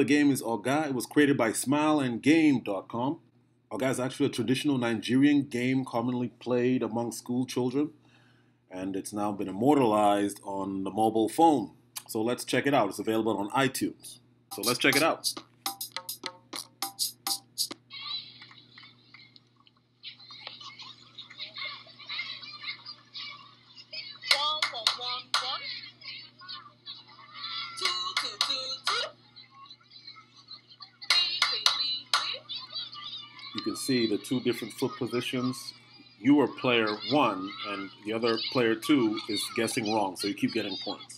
the game is Oga. It was created by smileandgame.com. Oga is actually a traditional Nigerian game commonly played among school children, and it's now been immortalized on the mobile phone. So let's check it out. It's available on iTunes. So let's check it out. You can see the two different foot positions. You are player one, and the other player two is guessing wrong, so you keep getting points.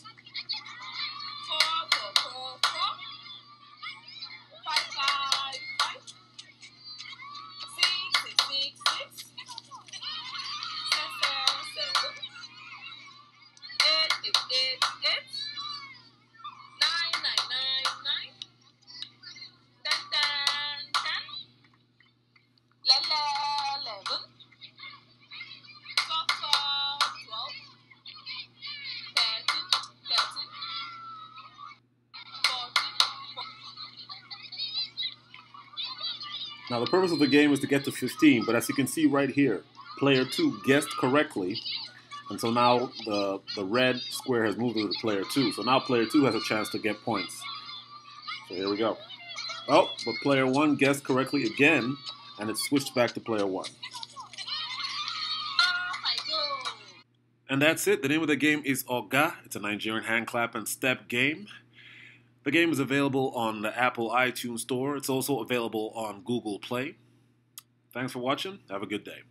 Now the purpose of the game is to get to 15, but as you can see right here, player 2 guessed correctly, and so now the red square has moved over to player 2. So now player 2 has a chance to get points. So here we go. Oh, but player 1 guessed correctly again, and it switched back to player 1. And that's it. The name of the game is Oga. It's a Nigerian hand clap and step game. The game is available on the Apple iTunes Store. It's also available on Google Play. Thanks for watching. Have a good day.